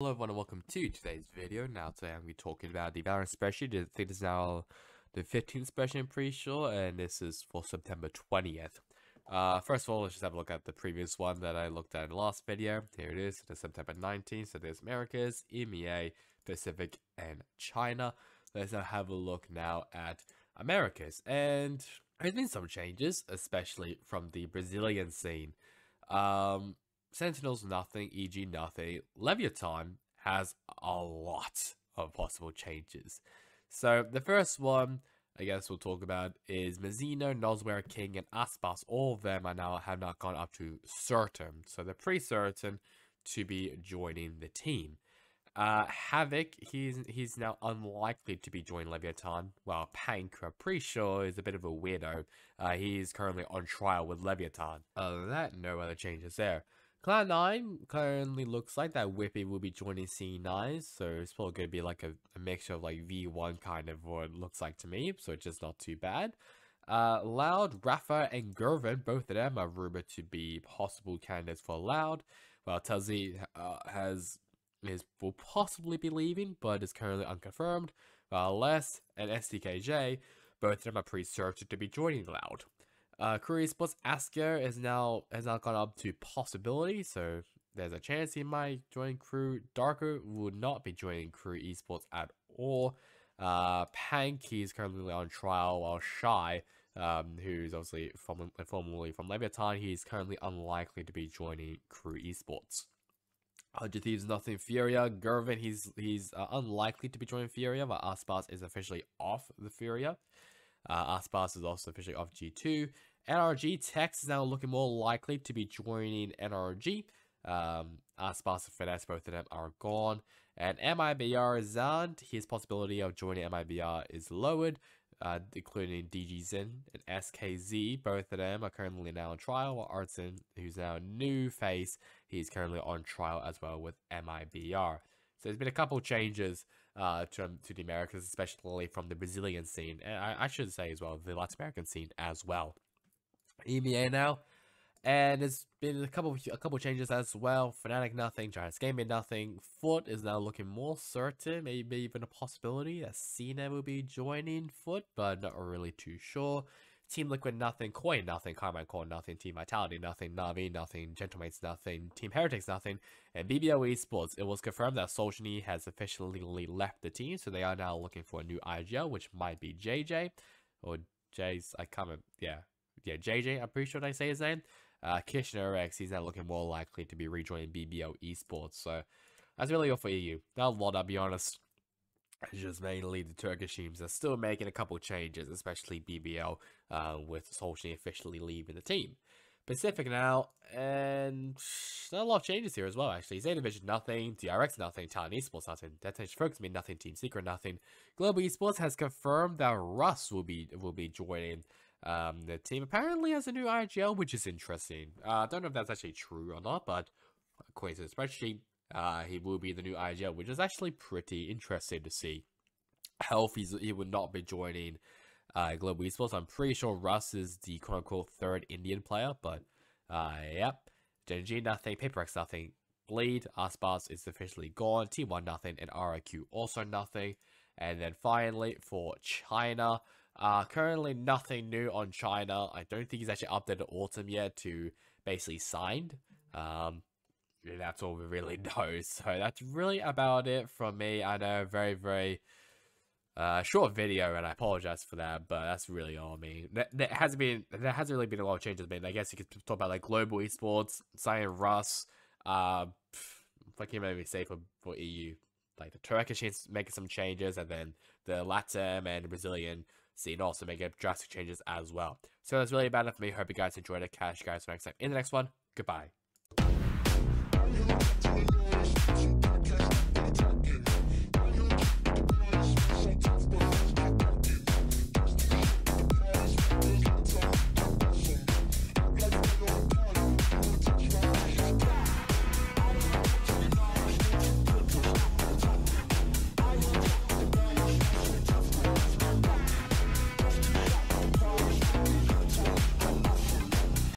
Hello everyone and welcome to today's video. Now today I'm going to be talking about the Valorant spreadsheet. I think this is now the 15th spreadsheet, I'm pretty sure, and this is for September 20th. First of all, let's just have a look at the previous one that I looked at in the last video. Here it is, it's September 19th, so there's Americas, EMEA, Pacific, and China. Let's now have a look now at Americas, and there's been some changes, especially from the Brazilian scene. Sentinels nothing, EG nothing. Leviathan has a lot of possible changes. So the first one, I guess we'll talk about, is Mazino, Nosware, King, and Aspas. All of them have not gone up to certain, so they're pretty certain to be joining the team. Havoc, he's now unlikely to be joining Leviathan, while Pank, who I'm pretty sure is a bit of a weirdo, he's currently on trial with Leviathan. Other than that, no other changes there. Cloud9 currently looks like that Whippy will be joining C9, so it's probably going to be like a mixture of like V1 kind of what it looks like to me, so it's just not too bad. Loud, Rafa, and Gervin, both of them are rumored to be possible candidates for Loud, while Tazzy will possibly be leaving, but is currently unconfirmed, while Les and SDKJ, both of them are pretty certain to be joining Loud. Crew Esports Asgard has now gone up to possibility, so there's a chance he might join Crew. Darko will not be joining Crew Esports at all. Pank, he's currently on trial, while Shy, who's obviously formerly from Leviathan, he's currently unlikely to be joining Crew Esports. Hundred Thieves nothing, Furia, Gervin, he's unlikely to be joining Furia, but Aspas is officially off the Furia. Aspas is also officially off G2. NRG, Tex is now looking more likely to be joining NRG. Aspas and Finesse, both of them are gone. And MIBR is out. His possibility of joining MIBR is lowered, including DG Zin and SKZ. Both of them are currently now on trial, while Artson, who's now a new face, he's currently on trial as well with MIBR. So there's been a couple changes to the Americas, especially from the Brazilian scene, and I should say as well, the Latin American scene as well. EMEA now, and there's been a couple changes as well. Fnatic nothing, Giants Gaming nothing. Foot is now looking more certain, maybe even a possibility that Cena will be joining Foot, but not really too sure. Team Liquid nothing, Coin nothing, Carmine Core nothing, Team Vitality nothing, Navi nothing, Gentlemates nothing, Team Heretics nothing, and BBO Esports. It was confirmed that Solzhenitsyn has officially left the team, so they are now looking for a new IGL, which might be JJ, or Jay's, I can't remember, yeah, JJ, I'm pretty sure they say his name. Kishner X, he's now looking more likely to be rejoining BBO Esports, so that's really all for EU. Not a lot, I'll be honest. It's just mainly the Turkish teams are still making a couple changes, especially BBL, with Solskjaer officially leaving the team. Pacific now, and not a lot of changes here as well, actually. Zetavision nothing, DRX nothing, Talon Esports nothing, Detention Focus Me nothing, Team Secret nothing. Global Esports has confirmed that Russ will be joining the team, apparently as a new IGL, which is interesting. I don't know if that's actually true or not, but according to the spreadsheet, he will be the new IGL, which is actually pretty interesting to see. Health, he will not be joining Global Esports. I'm pretty sure Russ is the quote-unquote third Indian player, but yep. Genji nothing, PaperX nothing, Bleed, Aspas is officially gone, T1 nothing, and RIQ also nothing. And then finally, for China, currently nothing new on China. I don't think he's actually updated Autumn yet to basically signed. That's all we really know, so that's really about it from me. I know, very, very short video, and I apologize for that, but that's really all I mean. There hasn't really been a lot of changes made. I guess you could talk about like Global Esports, Cyan Russ, I can't maybe say for EU, like the Turkish making some changes, and then the Latam and Brazilian scene also making drastic changes as well. So that's really about it for me. Hope you guys enjoyed it. Catch you guys next time in the next one. Goodbye.